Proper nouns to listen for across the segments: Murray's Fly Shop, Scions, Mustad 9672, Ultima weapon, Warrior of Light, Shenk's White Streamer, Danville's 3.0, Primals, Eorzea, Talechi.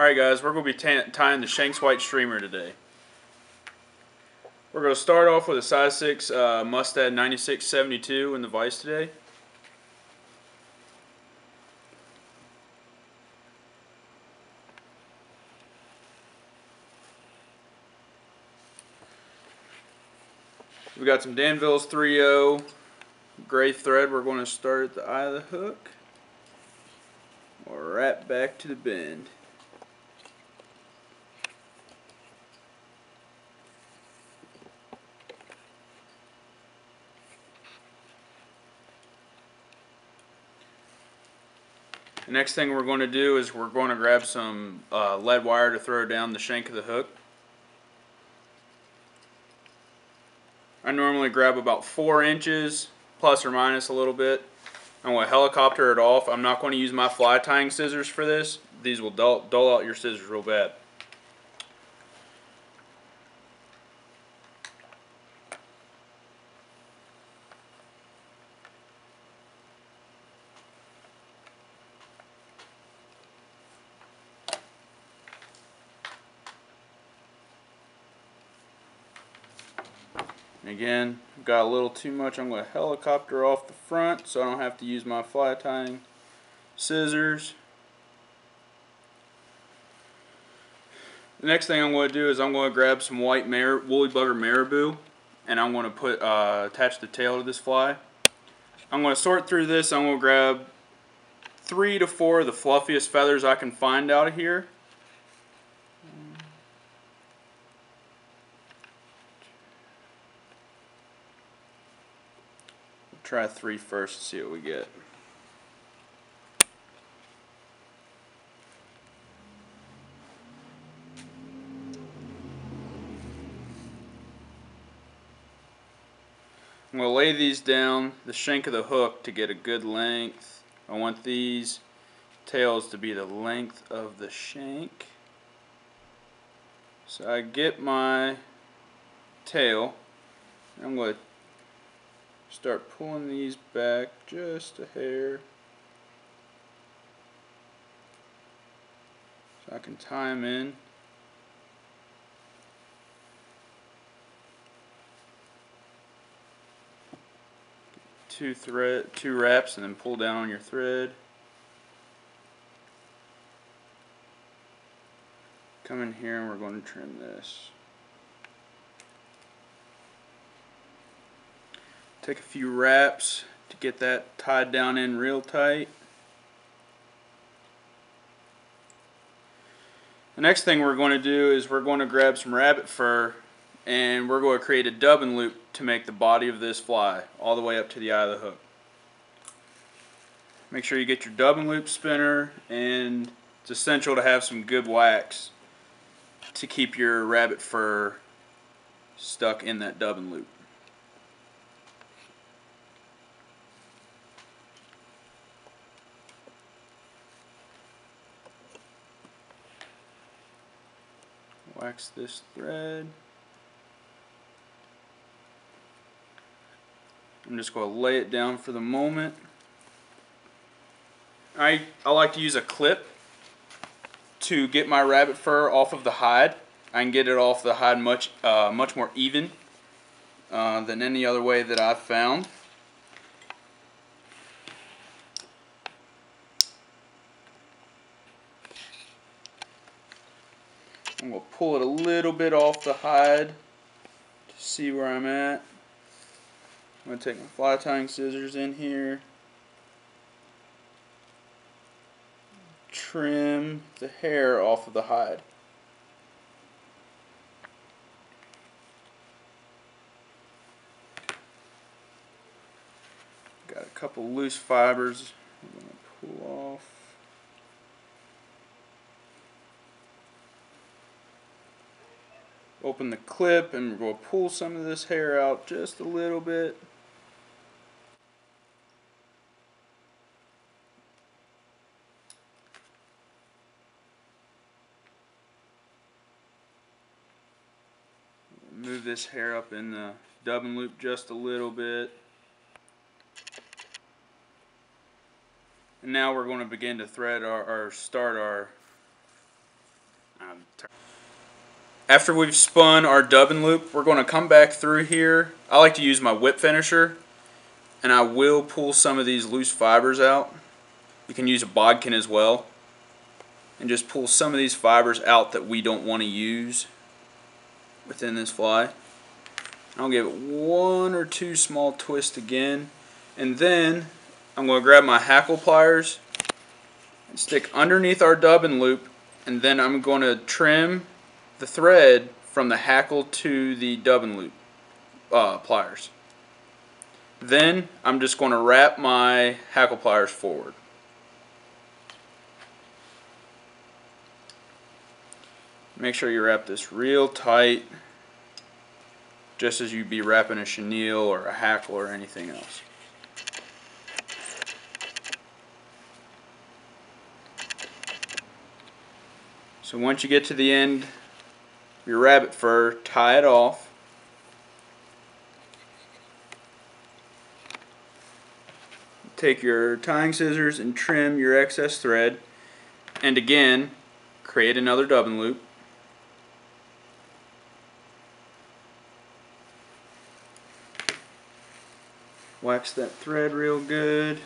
Alright guys, we're going to be tying the Shenk's White Streamer today. We're going to start off with a size 6 Mustad 9672 in the vise today. We got some Danville's 3.0 gray thread. We're going to start at the eye of the hook. We'll wrap back to the bend. The next thing we're going to do is we're going to grab some lead wire to throw down the shank of the hook. I normally grab about 4 inches, plus or minus a little bit. I'm going to helicopter it off. I'm not going to use my fly tying scissors for this. These will dull out your scissors real bad. Again, got a little too much. I'm going to helicopter off the front so I don't have to use my fly tying scissors. The next thing I'm going to do is I'm going to grab some white woolly bugger marabou, and I'm going to put attach the tail to this fly. I'm going to sort through this. I'm going to grab 3 to 4 of the fluffiest feathers I can find out of here. Try 3 first to see what we get. I'm going to lay these down the shank of the hook to get a good length. I want these tails to be the length of the shank. So I get my tail. I'm going to start pulling these back just a hair so I can tie them in. Two wraps, and then pull down on your thread. Come in here and we're going to trim this. Take a few wraps to get that tied down in real tight. The next thing we're going to do is we're going to grab some rabbit fur, and we're going to create a dubbin loop to make the body of this fly all the way up to the eye of the hook. Make sure you get your dubbin loop spinner, and it's essential to have some good wax to keep your rabbit fur stuck in that dubbin loop. Wax this thread. I'm just going to lay it down for the moment. I like to use a clip to get my rabbit fur off of the hide. I can get it off the hide much more even than any other way that I've found. I'm going to pull it a little bit off the hide to see where I'm at. I'm going to take my fly tying scissors in here. Trim the hair off of the hide. Got a couple loose fibers I'm going to pull off. Open the clip, and we're going to pull some of this hair out just a little bit. Move this hair up in the dubbin loop just a little bit. And now we're going to begin to thread our start our After we've spun our dubbing loop, we're going to come back through here. I like to use my whip finisher, and I will pull some of these loose fibers out. You can use a bodkin as well, and just pull some of these fibers out that we don't want to use within this fly. I'll give it one or two small twists again, and then I'm going to grab my hackle pliers and stick underneath our dubbing loop, and then I'm going to trim the thread from the hackle to the dubbing loop pliers. Then I'm just going to wrap my hackle pliers forward. Make sure you wrap this real tight, just as you'd be wrapping a chenille or a hackle or anything else. So once you get to the end, your rabbit fur, tie it off. Take your tying scissors and trim your excess thread, and again create another dubbing loop. Wax that thread real good.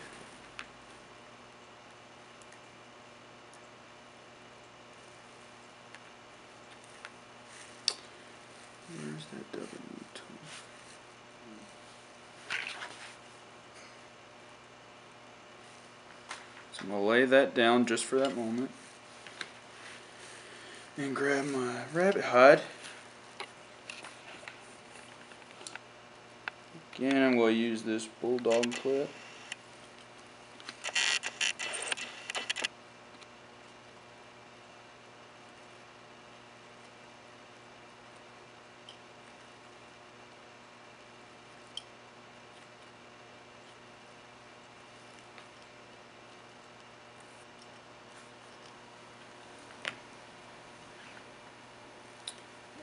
Where's that dubbing loop tool? So I'm going to lay that down just for that moment. And grab my rabbit hide. Again, I'm going to use this bulldog clip.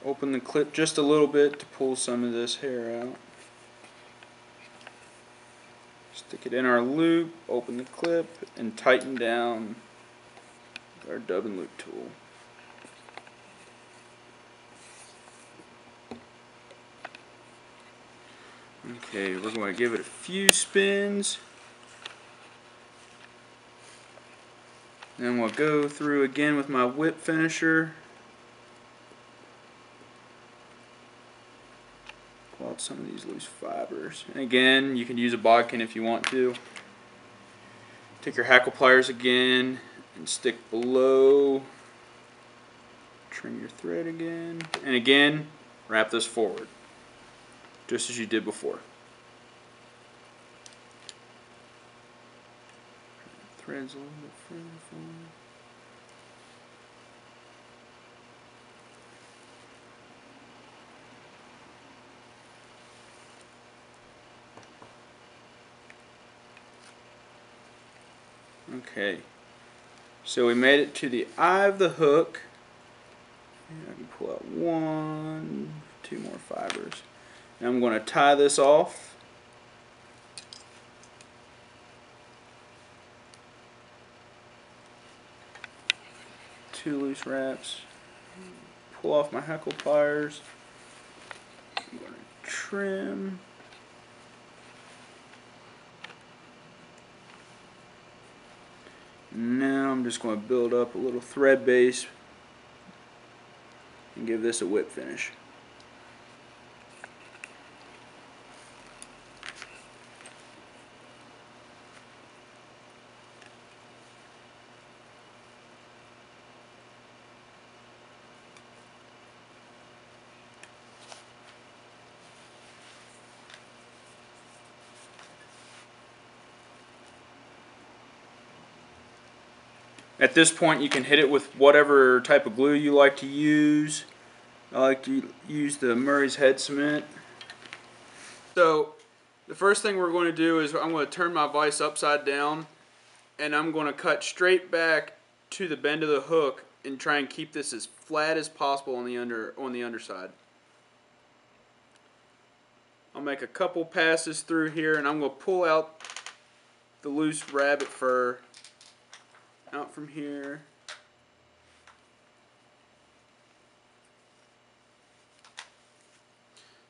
Open the clip just a little bit to pull some of this hair out. Stick it in our loop, open the clip, and tighten down our dubbing loop tool. Okay, we're going to give it a few spins. Then we'll go through again with my whip finisher. Some of these loose fibers, and again you can use a bodkin if you want to. Take your hackle pliers again and stick below, trim your thread again, and again wrap this forward just as you did before. Threads a little bit further forward. Okay, so we made it to the eye of the hook. And I can pull out one, two more fibers. Now I'm going to tie this off. Two loose wraps. Pull off my hackle pliers. I'm going to trim. Now I'm just going to build up a little thread base and give this a whip finish. At this point, you can hit it with whatever type of glue you like to use. I like to use the Murray's Head Cement. So, the first thing we're going to do is I'm going to turn my vise upside down, and I'm going to cut straight back to the bend of the hook and try and keep this as flat as possible on the underside. I'll make a couple passes through here, and I'm going to pull out the loose rabbit fur out from here,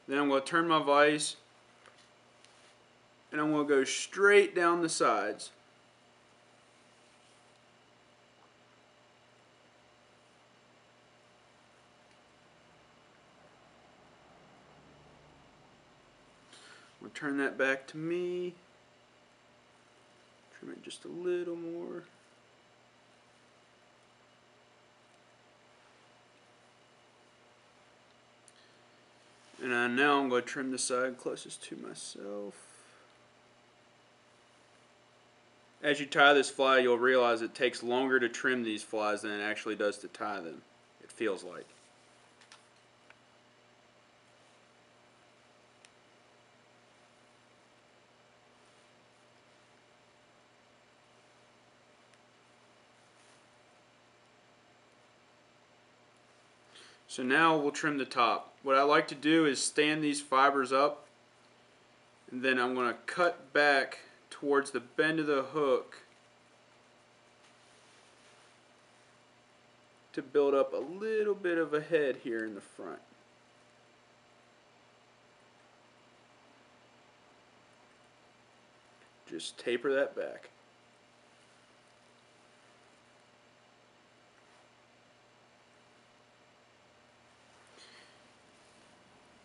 Then I'm going to turn my vise and I'm going to go straight down the sides. I'm going to turn that back to me. Trim it just a little more. And now I'm going to trim the side closest to myself. As you tie this fly, you'll realize it takes longer to trim these flies than it actually does to tie them, it feels like. So now we'll trim the top. What I like to do is stand these fibers up, and then I'm going to cut back towards the bend of the hook to build up a little bit of a head here in the front. Just taper that back.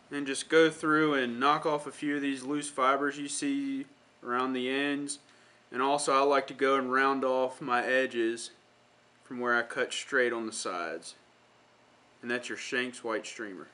And just go through and knock off a few of these loose fibers you see around the ends, and also I like to go and round off my edges from where I cut straight on the sides. And that's your Shenk's White Streamer.